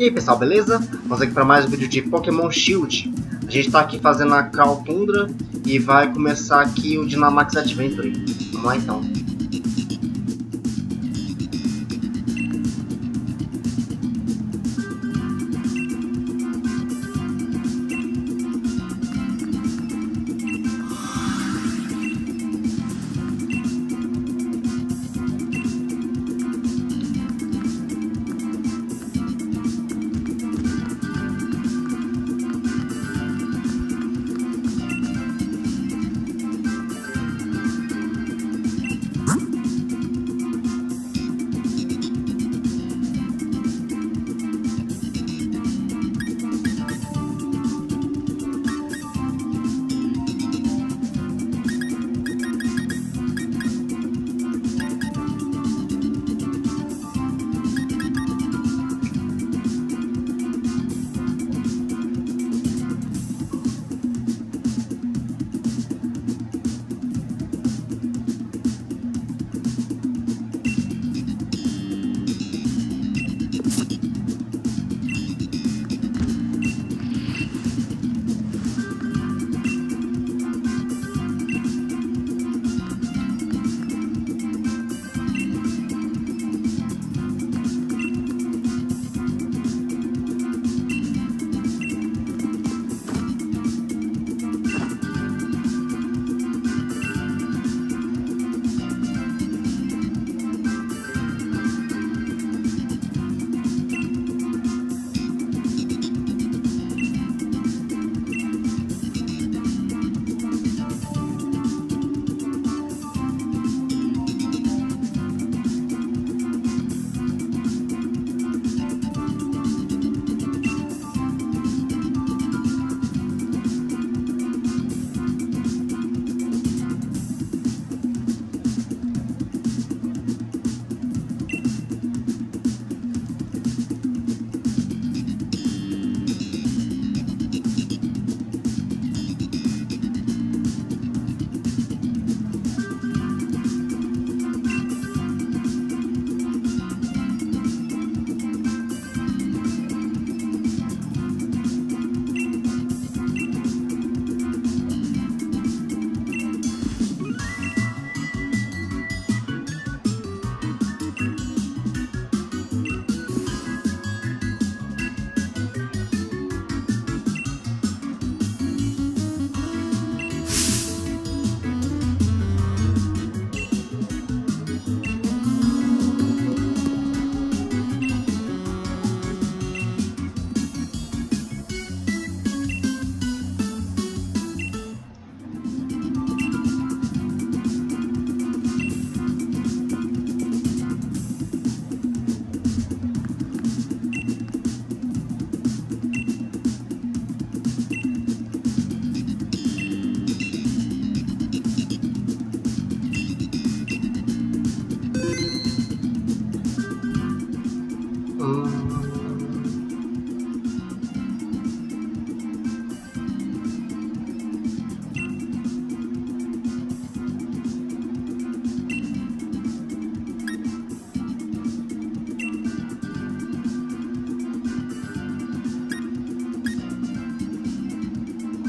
E aí pessoal, beleza? Vamos aqui para mais um vídeo de Pokémon Shield. A gente está aqui fazendo a Crown Tundra e vai começar aqui o Dynamax Adventure. Vamos lá então.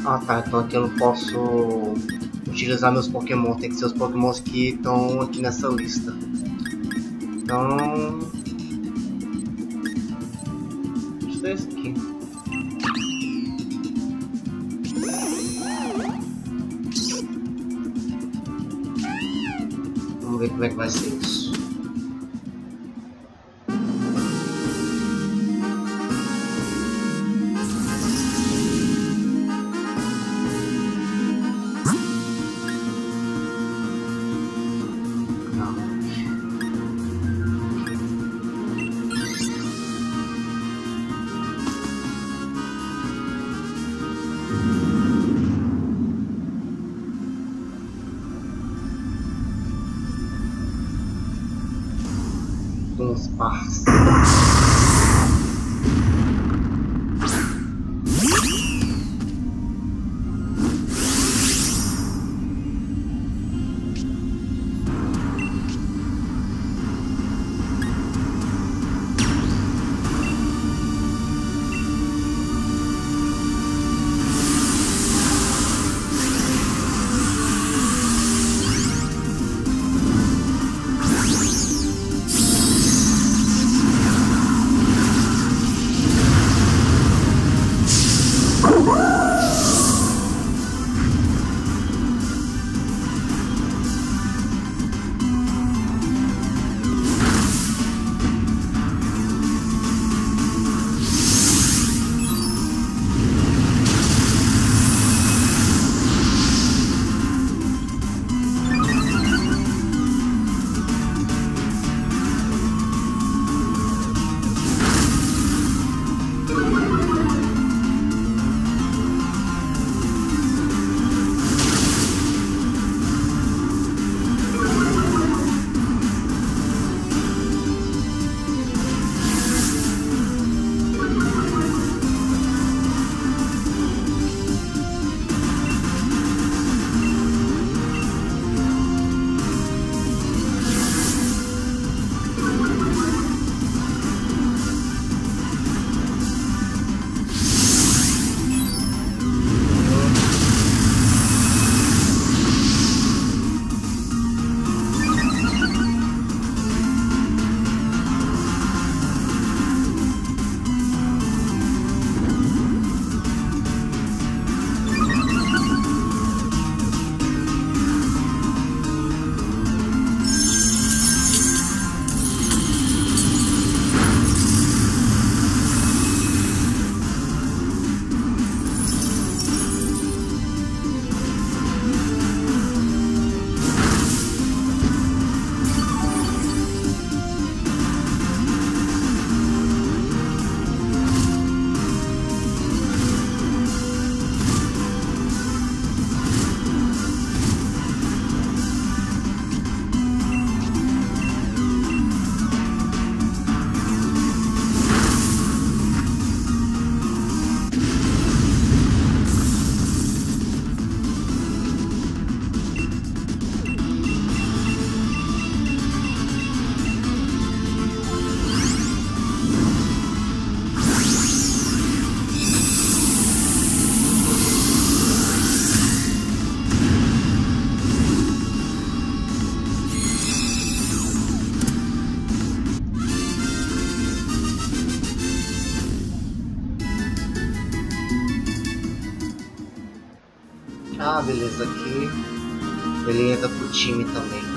Ah tá, então aqui eu não posso utilizar meus Pokémon, tem que ser os Pokémon que estão aqui nessa lista. Então... deixa eu ver esse aqui. Vamos ver como é que vai ser isso. Ah, beleza, aqui ele entra pro time também.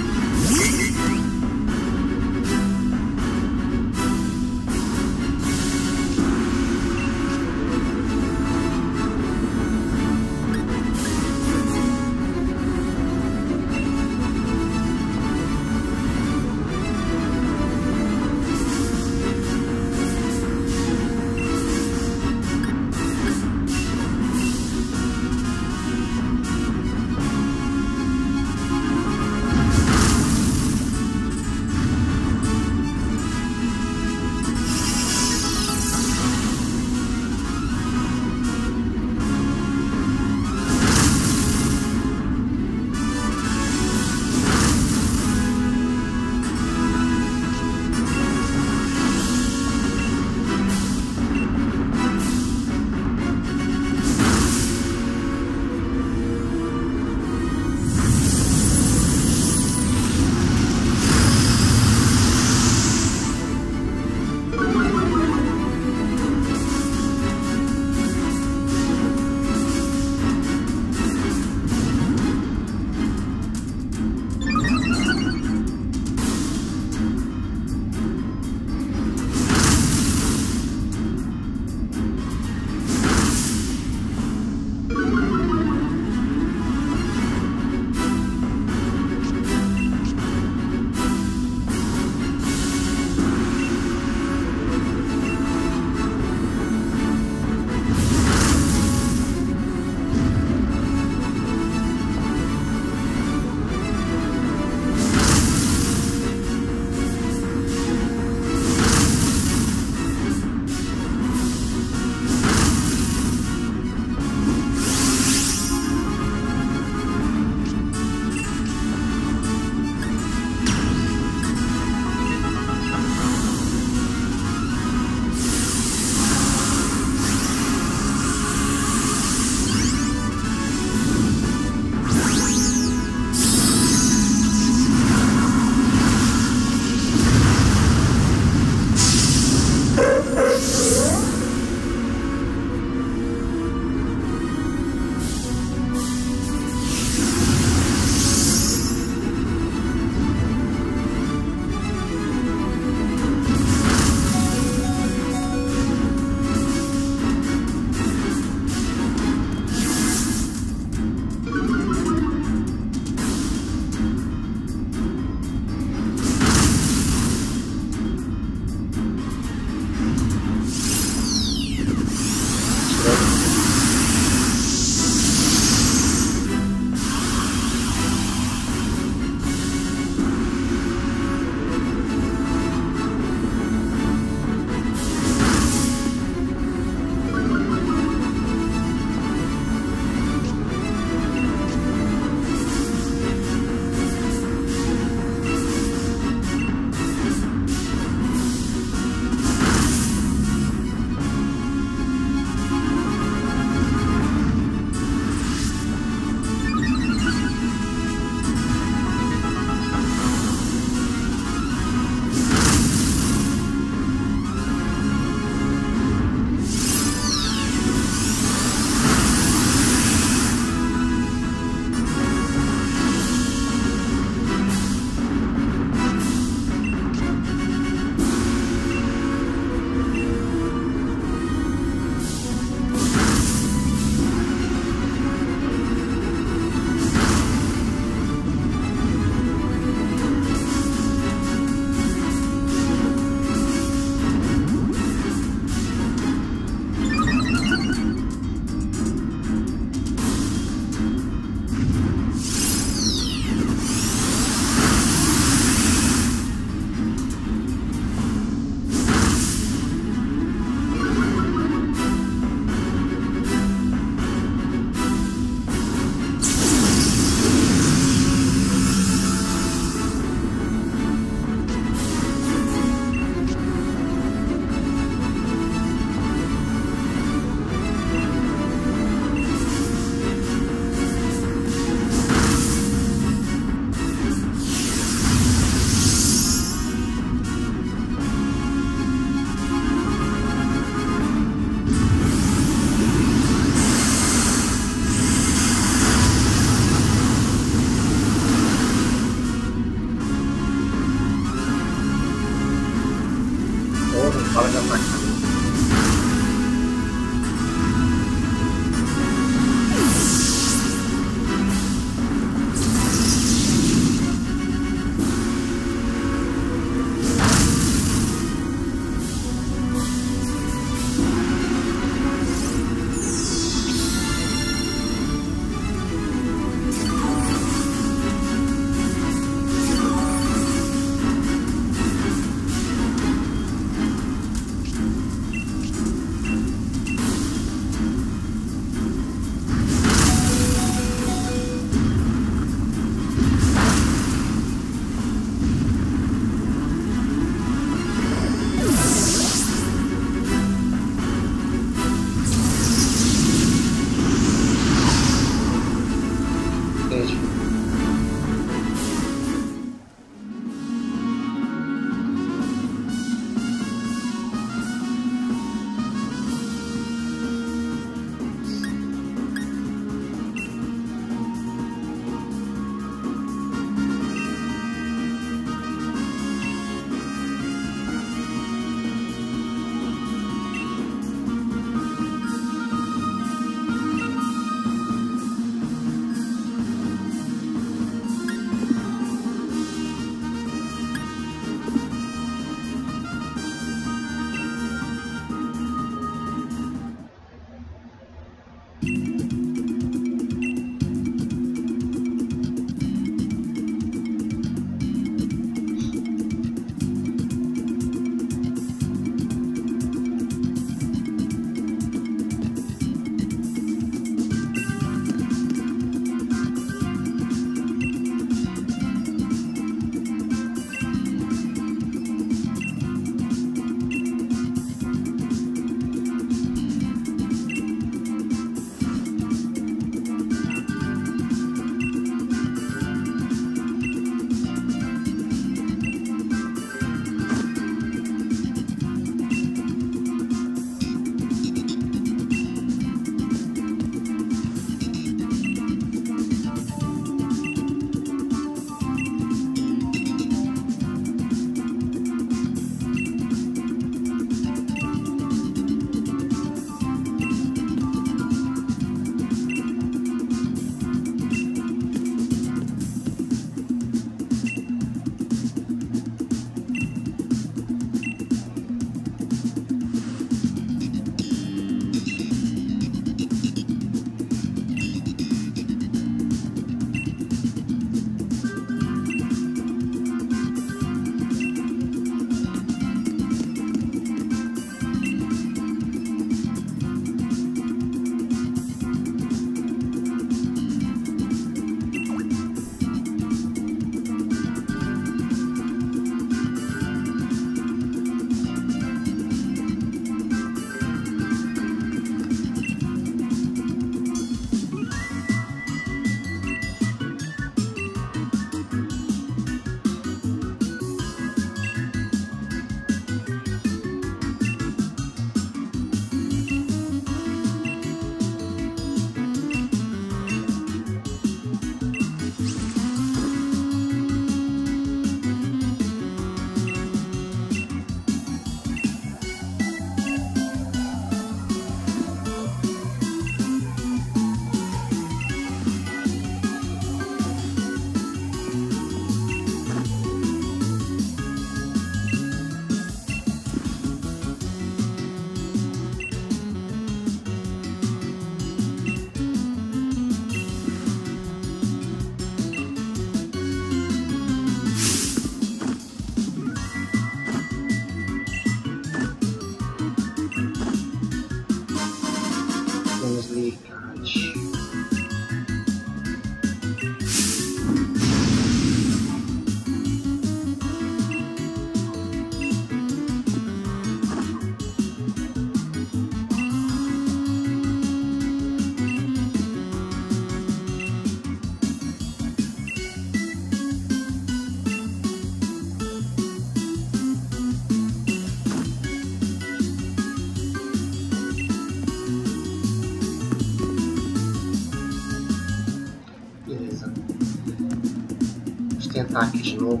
tentar aqui de novo.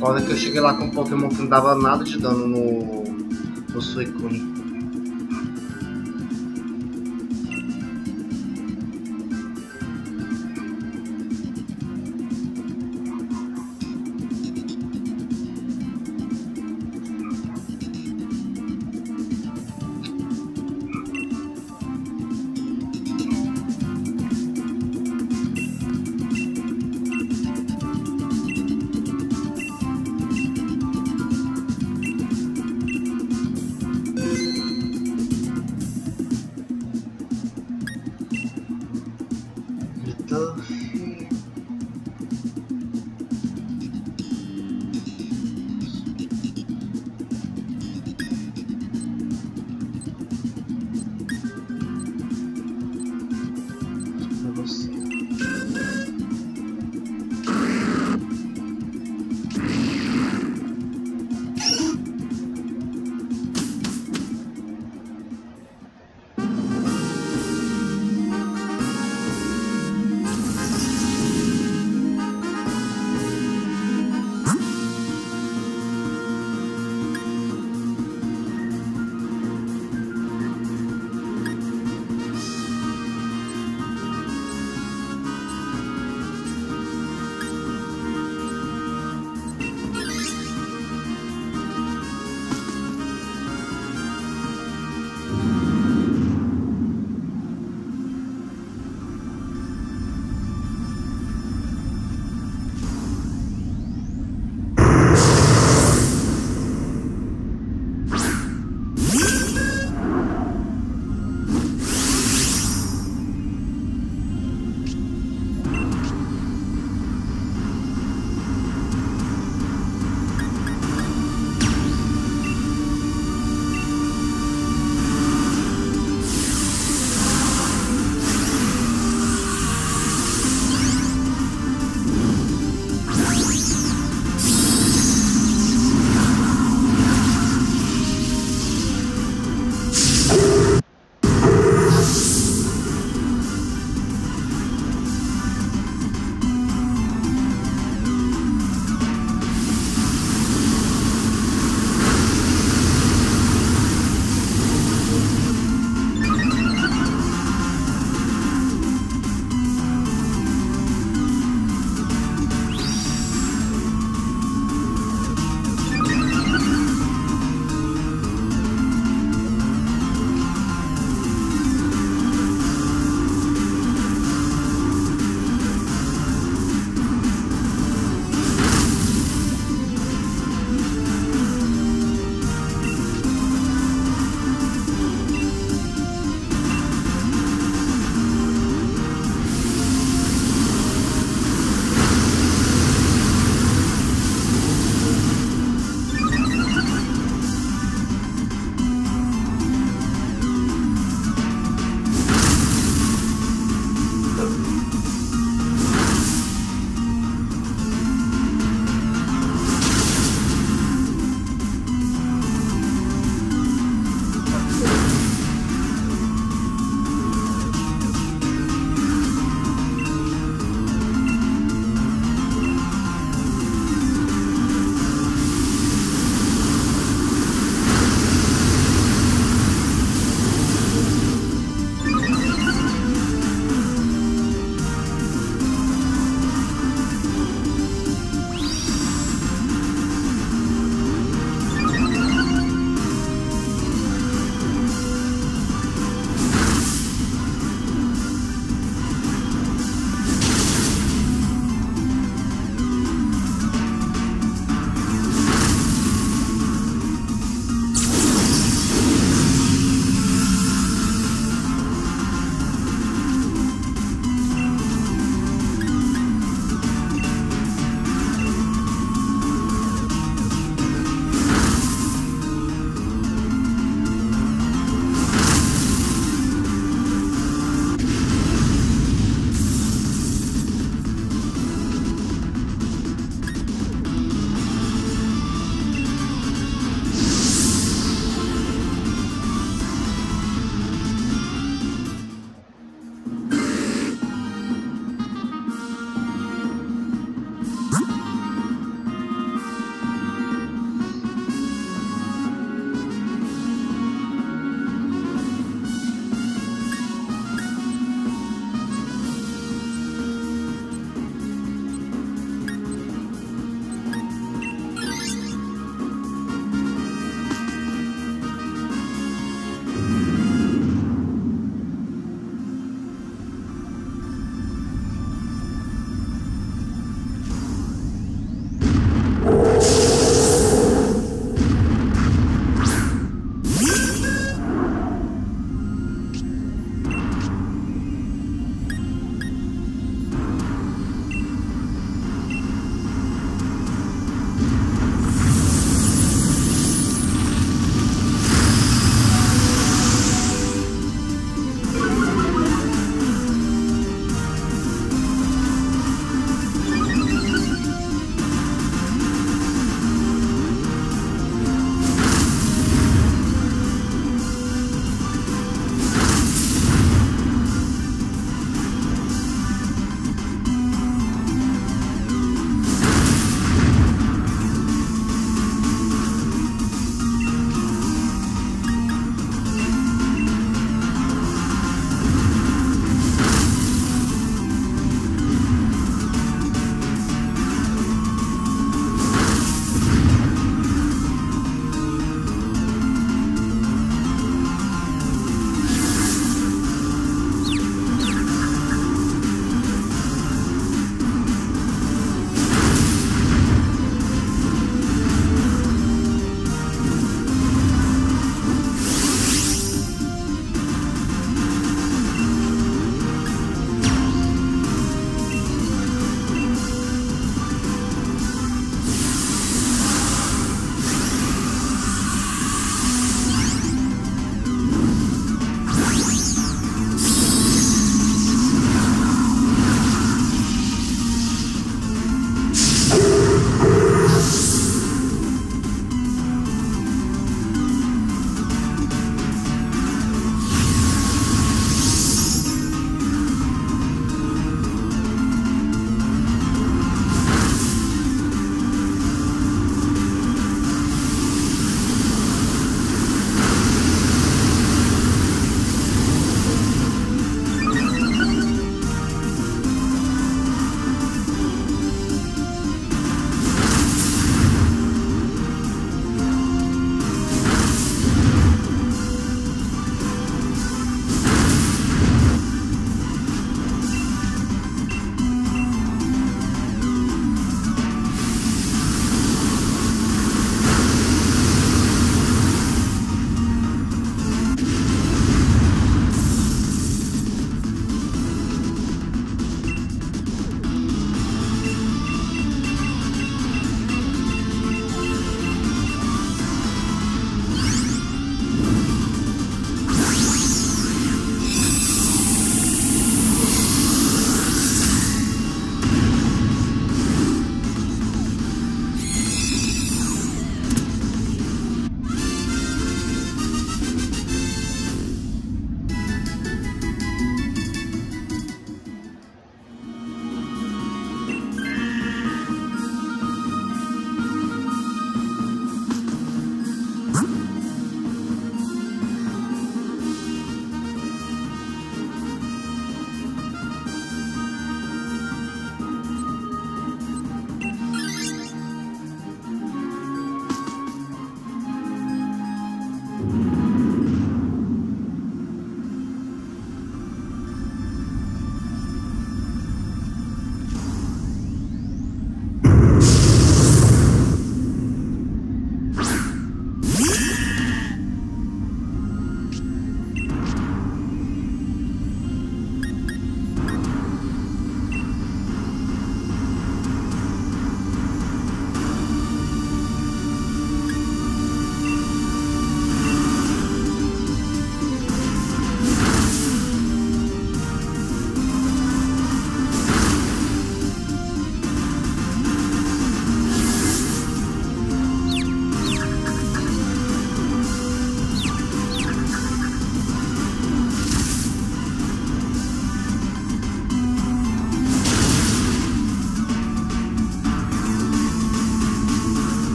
Foda que eu cheguei lá com um Pokémon que não dava nada de dano no Suicune.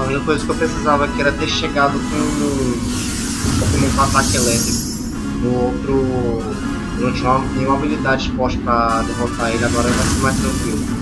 A única coisa que eu precisava aqui era ter chegado com Pokémon com ataque elétrico. No outro não tinha nenhuma habilidade exposta para derrotar ele, agora vai ser mais tranquilo.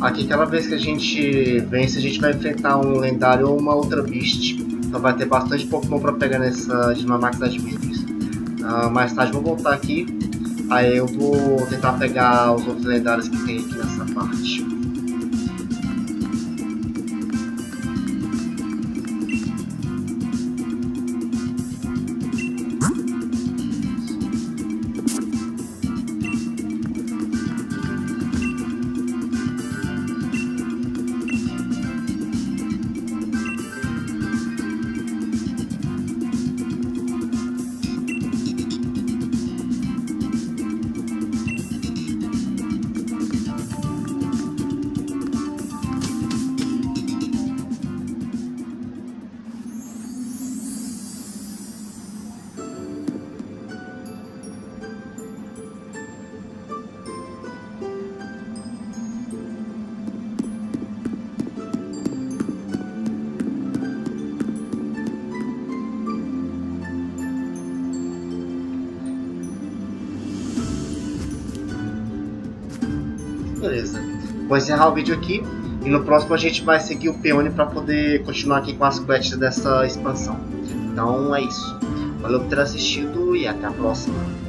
Aqui, cada vez que a gente vence, a gente vai enfrentar um lendário ou uma outra Beast. Então vai ter bastante Pokémon para pegar nessa Dynamax Adventure. Mais tarde eu vou voltar aqui, aí eu vou tentar pegar os outros lendários que tem aqui nessa parte. Beleza, vou encerrar o vídeo aqui e no próximo a gente vai seguir o Peony para poder continuar aqui com as quests dessa expansão. Então é isso, valeu por ter assistido e até a próxima.